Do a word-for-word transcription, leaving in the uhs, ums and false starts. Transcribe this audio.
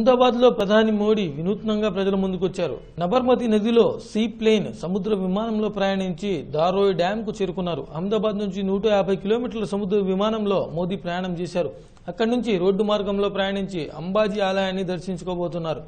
అహ్మదాబాద్ లో ప్రధాని మోడీ వినూత్నంగా ప్రజల ముందుకు వచ్చారు. నబర్మతి నదిలో సీ ప్లేన్ సముద్ర విమానంలో ప్రయాణించి దారోయ్ డ్యామ్ కు చేరుకున్నారు. అహ్మదాబాద్ నుంచి నూట యాభై కిలోమీటర్ల సముద్ర విమానంలో మోదీ ప్రయాణం చేశారు. అక్కడి నుంచి రోడ్డు మార్గంలో ప్రయాణించి అంబాజీ ఆలయాన్ని దర్శించుకోబోతున్నారు.